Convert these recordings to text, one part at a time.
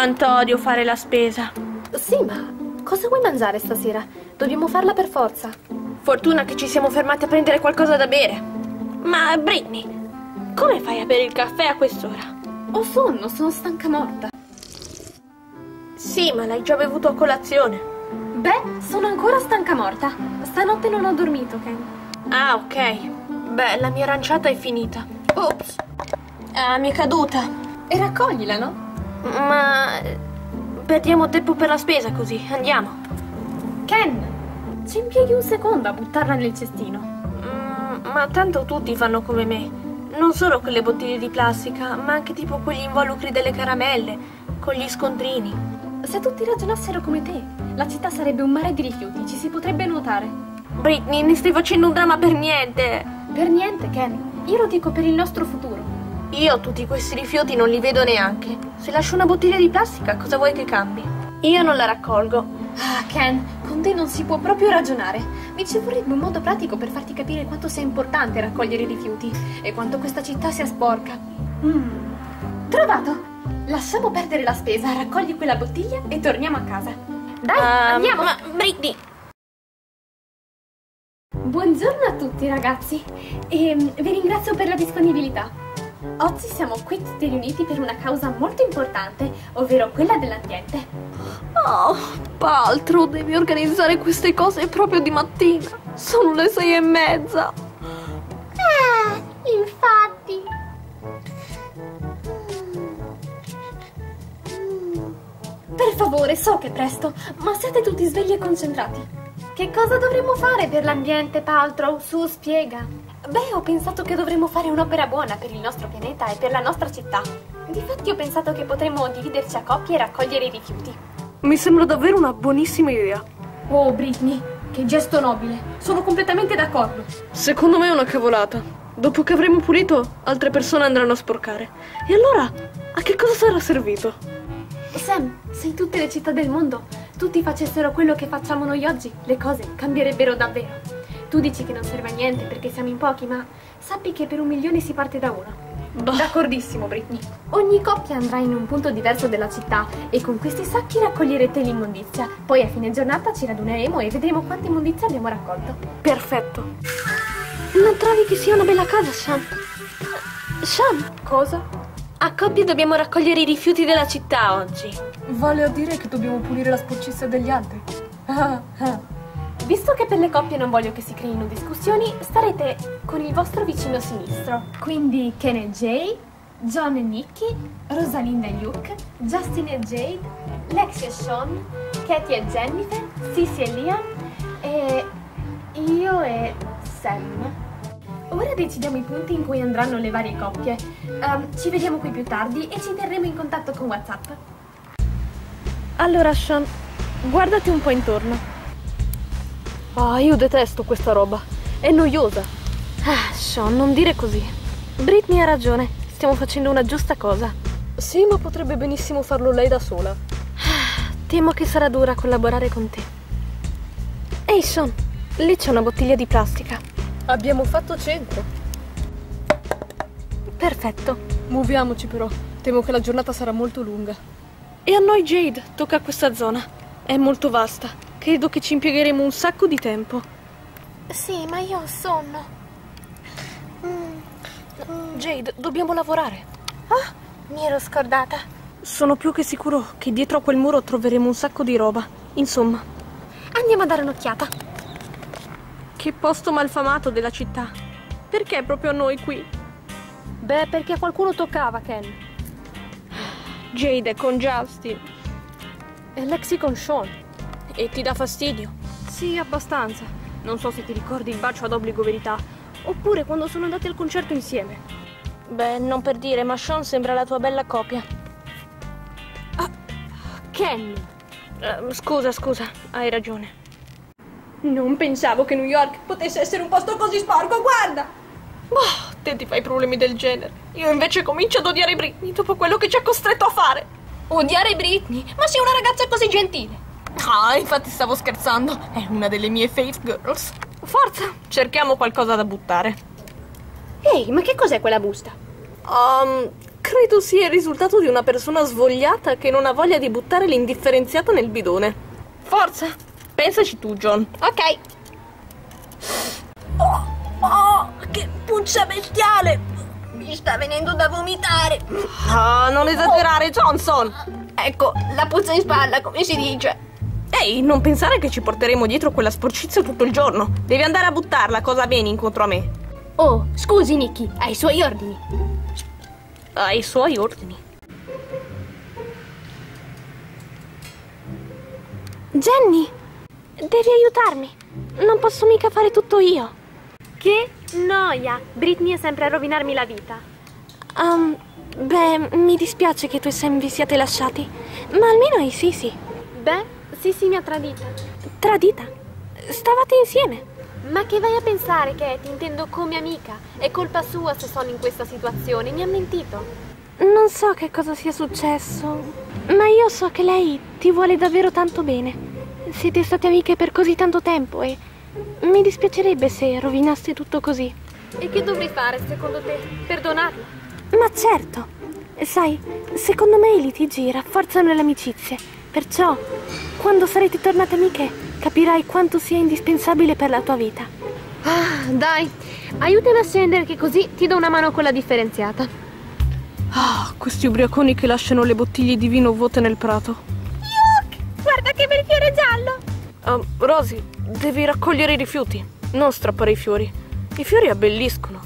quanto odio fare la spesa. Sì, ma cosa vuoi mangiare stasera? Dobbiamo farla per forza. Fortuna che ci siamo fermati a prendere qualcosa da bere. Ma Britney, come fai a bere il caffè a quest'ora? Ho sonno, sono stanca morta. Sì, ma l'hai già bevuto a colazione. Beh, sono ancora stanca morta. Stanotte non ho dormito, Ken. Ah, ok. Beh, la mia aranciata è finita. Ops. Ah, mi è caduta. E raccoglila, no? Ma... perdiamo tempo per la spesa così, andiamo. Ken, ci impieghi un secondo a buttarla nel cestino. Ma tanto tutti fanno come me. Non solo con le bottiglie di plastica, ma anche tipo con gli involucri delle caramelle, con gli scontrini. Se tutti ragionassero come te, la città sarebbe un mare di rifiuti, ci si potrebbe nuotare. Britney, ne stai facendo un dramma per niente. Per niente, Ken. Io lo dico per il nostro futuro. Io tutti questi rifiuti non li vedo neanche. Se lascio una bottiglia di plastica, cosa vuoi che cambi? Io non la raccolgo. Ah, Ken, con te non si può proprio ragionare. Mi ci vorrebbe un modo pratico per farti capire quanto sia importante raccogliere i rifiuti e quanto questa città sia sporca. Trovato! Lasciamo perdere la spesa, raccogli quella bottiglia e torniamo a casa. Dai, andiamo! Ma, Britney! Buongiorno a tutti ragazzi e vi ringrazio per la disponibilità. Oggi siamo qui tutti riuniti per una causa molto importante, ovvero quella dell'ambiente. Oh, Paltrow, devi organizzare queste cose proprio di mattina. Sono le 6:30. Infatti. Per favore, so che è presto, ma siate tutti svegli e concentrati. Che cosa dovremmo fare per l'ambiente, Paltrow? Su, spiega. Beh, ho pensato che dovremmo fare un'opera buona per il nostro pianeta e per la nostra città. Difatti ho pensato che potremmo dividerci a coppie e raccogliere i rifiuti. Mi sembra davvero una buonissima idea. Oh, Britney, che gesto nobile. Sono completamente d'accordo. Secondo me è una cavolata. Dopo che avremo pulito, altre persone andranno a sporcare. E allora, a che cosa sarà servito? Sam, se in tutte le città del mondo tutti facessero quello che facciamo noi oggi, le cose cambierebbero davvero. Tu dici che non serve a niente perché siamo in pochi, ma sappi che per 1 milione si parte da uno. Bah. D'accordissimo, Britney. Ogni coppia andrà in un punto diverso della città e con questi sacchi raccoglierete l'immondizia. Poi a fine giornata ci raduneremo e vedremo quanta immondizia abbiamo raccolto. Perfetto. Non trovi che sia una bella cosa, Sean? Sean? Cosa? A coppie dobbiamo raccogliere i rifiuti della città oggi. Vale a dire che dobbiamo pulire la sporcizia degli altri. Visto che per le coppie non voglio che si creino discussioni, starete con il vostro vicino sinistro. Quindi Ken e Jay, John e Nicky, Rosalinda e Luke, Justin e Jade, Lex e Sean, Katie e Jennifer, Sissi e Liam e io e Sam. Ora decidiamo i punti in cui andranno le varie coppie. Ci vediamo qui più tardi e ci terremo in contatto con WhatsApp. Allora, Sean, guardati un po' intorno. Ah, io detesto questa roba. È noiosa. Ah, Sean, non dire così. Britney ha ragione. Stiamo facendo una giusta cosa. Sì, ma potrebbe benissimo farlo lei da sola. Ah, temo che sarà dura collaborare con te. Ehi, Sean, lì c'è una bottiglia di plastica. Abbiamo fatto centro. Perfetto. Muoviamoci però, temo che la giornata sarà molto lunga. E a noi Jade tocca questa zona. È molto vasta, credo che ci impiegheremo un sacco di tempo. Sì, ma io ho sonno. Jade, dobbiamo lavorare. Ah, mi ero scordata. Sono più che sicuro che dietro a quel muro troveremo un sacco di roba. Insomma, andiamo a dare un'occhiata. Che posto malfamato della città. Perché proprio a noi qui? Beh, perché a qualcuno toccava, Ken. Jade è con Justin. E Lexi con Sean. E ti dà fastidio? Sì, abbastanza. Non so se ti ricordi il bacio ad obbligo verità. Oppure quando sono andati al concerto insieme. Beh, non per dire, ma Sean sembra la tua bella copia. Ah, Ken. Scusa, hai ragione. Non pensavo che New York potesse essere un posto così sporco, guarda! Boh, te ti fai problemi del genere. Io invece comincio ad odiare Britney dopo quello che ci ha costretto a fare. Odiare Britney? Ma sei una ragazza così gentile! Ah, infatti stavo scherzando. È una delle mie faith girls. Forza, cerchiamo qualcosa da buttare. Ehi, ma che cos'è quella busta? Credo sia il risultato di una persona svogliata che non ha voglia di buttare l'indifferenziato nel bidone. Forza! Pensaci tu, John. Ok. Oh, che puccia bestiale! Mi sta venendo da vomitare. Ah, non esagerare, Johnson! Ecco, la puzza in spalla, come si dice. Ehi, non pensare che ci porteremo dietro quella sporcizia tutto il giorno. Devi andare a buttarla, cosa vieni incontro a me? Oh, scusi, Nicky, ai suoi ordini. Ai suoi ordini. Jenny, devi aiutarmi. Non posso mica fare tutto io. Che noia. Britney è sempre a rovinarmi la vita. Beh, mi dispiace che tu e Sam vi siate lasciati. Ma almeno i Sissi. Beh, Sissi mi ha tradita. Tradita? Stavate insieme. Ma che vai a pensare, Katie? Intendo come amica. È colpa sua se sono in questa situazione. Mi ha mentito. Non so che cosa sia successo, ma io so che lei ti vuole davvero tanto bene. Siete state amiche per così tanto tempo e mi dispiacerebbe se rovinaste tutto così. E che dovrei fare, secondo te? Perdonarla? Ma certo. Sai, secondo me i litigi rafforzano le amicizie. Perciò, quando sarete tornate amiche, capirai quanto sia indispensabile per la tua vita. Ah, dai, aiutami a scendere che così ti do una mano con la differenziata. Ah, questi ubriaconi che lasciano le bottiglie di vino vuote nel prato. Yuck! Guarda che bel fiore giallo! Rosy, devi raccogliere i rifiuti, non strappare i fiori. I fiori abbelliscono,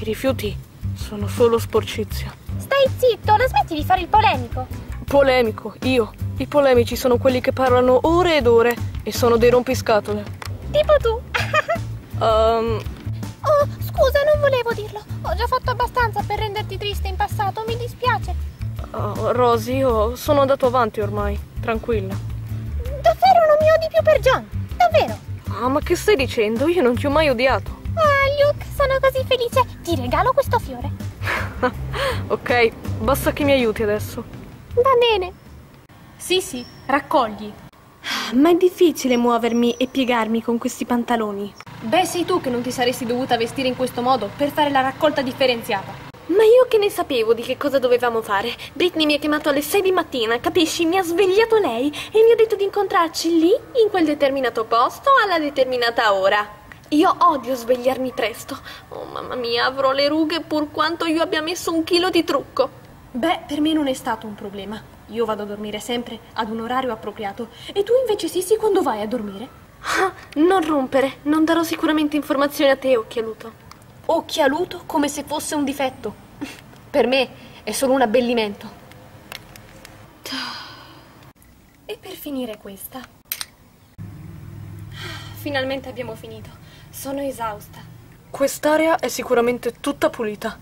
i rifiuti sono solo sporcizia. Stai zitto, non smetti di fare il polemico. Polemico, io? I polemici sono quelli che parlano ore ed ore e sono dei rompiscatole. Tipo tu. Oh, scusa, non volevo dirlo. Ho già fatto abbastanza per renderti triste in passato, mi dispiace. Rosy, io sono andato avanti ormai, tranquilla. Davvero non mi odi più per John? Davvero? Ah, ma che stai dicendo? Io non ti ho mai odiato. Ah, Luke, sono così felice. Ti regalo questo fiore. Ok, basta che mi aiuti adesso. Va bene. Sì, raccogli. Ma è difficile muovermi e piegarmi con questi pantaloni. Beh, sei tu che non ti saresti dovuta vestire in questo modo per fare la raccolta differenziata. Ma io che ne sapevo di che cosa dovevamo fare? Britney mi ha chiamato alle 6 di mattina, capisci? Mi ha svegliato lei e mi ha detto di incontrarci lì, in quel determinato posto, alla determinata ora. Io odio svegliarmi presto. Oh, mamma mia, avrò le rughe pur quanto io abbia messo un chilo di trucco. Beh, per me non è stato un problema. Io vado a dormire sempre ad un orario appropriato. E tu invece Sissi quando vai a dormire? Ah, non rompere, non darò sicuramente informazioni a te, occhialuto. Occhialuto come se fosse un difetto. Per me è solo un abbellimento. E per finire questa. Finalmente abbiamo finito. Sono esausta. Quest'area è sicuramente tutta pulita.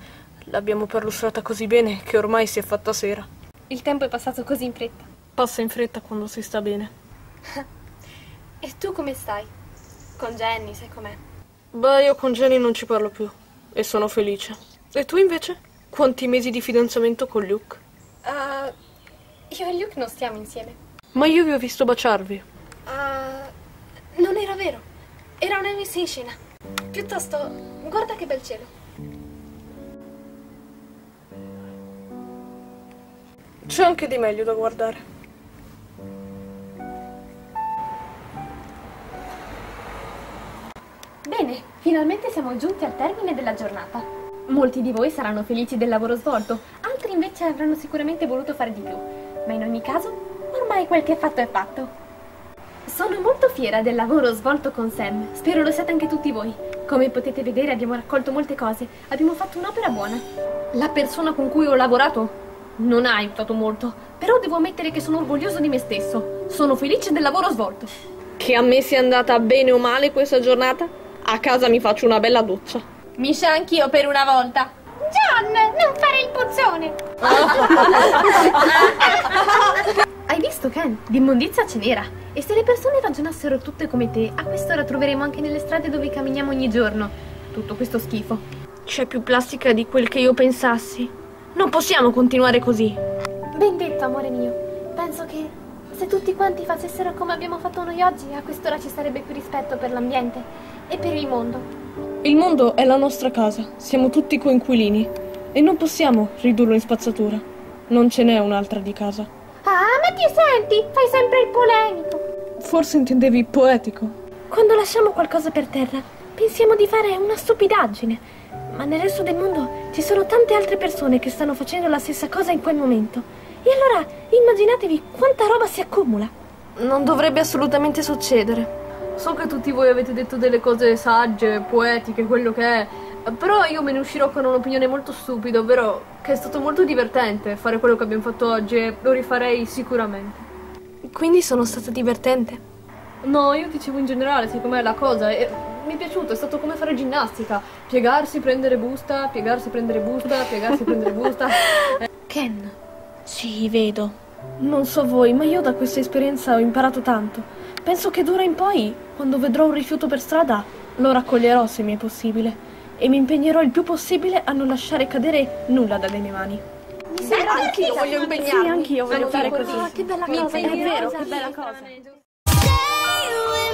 L'abbiamo perlustrata così bene che ormai si è fatta sera. Il tempo è passato così in fretta. Passa in fretta quando si sta bene. E tu come stai? Con Jenny, sai com'è? Beh, io con Jenny non ci parlo più. E sono felice. E tu invece? Quanti mesi di fidanzamento con Luke? Io e Luke non stiamo insieme. Ma io vi ho visto baciarvi. Non era vero. Era una messa in scena. Piuttosto, guarda che bel cielo. C'è anche di meglio da guardare. Bene, finalmente siamo giunti al termine della giornata. Molti di voi saranno felici del lavoro svolto, altri invece avranno sicuramente voluto fare di più. Ma in ogni caso, ormai quel che è fatto è fatto. Sono molto fiera del lavoro svolto con Sam, spero lo siate anche tutti voi. Come potete vedere abbiamo raccolto molte cose, abbiamo fatto un'opera buona. La persona con cui ho lavorato non ha aiutato molto, però devo ammettere che sono orgoglioso di me stesso. Sono felice del lavoro svolto. Che a me sia andata bene o male questa giornata, a casa mi faccio una bella doccia. Mi sa anch'io per una volta. John, non fare il pozzone. Hai visto, Ken? L'immondizia ce n'era. E se le persone ragionassero tutte come te, a quest'ora troveremo anche nelle strade dove camminiamo ogni giorno tutto questo schifo. C'è più plastica di quel che io pensassi. Non possiamo continuare così. Ben detto, amore mio. Penso che se tutti quanti facessero come abbiamo fatto noi oggi, a quest'ora ci sarebbe più rispetto per l'ambiente e per il mondo. Il mondo è la nostra casa. Siamo tutti coinquilini. e non possiamo ridurlo in spazzatura. Non ce n'è un'altra di casa. Ah, ma ti senti? Fai sempre il polemico. Forse intendevi poetico. Quando lasciamo qualcosa per terra, pensiamo di fare una stupidaggine. Ma nel resto del mondo ci sono tante altre persone che stanno facendo la stessa cosa in quel momento. E allora immaginatevi quanta roba si accumula. Non dovrebbe assolutamente succedere. So che tutti voi avete detto delle cose sagge, poetiche, quello che è, però io me ne uscirò con un'opinione molto stupida, ovvero che è stato molto divertente fare quello che abbiamo fatto oggi e lo rifarei sicuramente. Quindi sono stata divertente? No, io dicevo in generale, siccome è la cosa, mi è piaciuto, è stato come fare ginnastica, piegarsi, prendere busta, piegarsi, prendere busta, piegarsi, prendere busta. Ken, sì, vedo. Non so voi, ma io da questa esperienza ho imparato tanto. Penso che d'ora in poi, quando vedrò un rifiuto per strada, lo raccoglierò se mi è possibile e mi impegnerò il più possibile a non lasciare cadere nulla dalle mie mani. Mi sembra anch'io voglio impegnarmi. Sì, anch'io voglio fare così. Ah, che bella cosa, è vero, che bella cosa.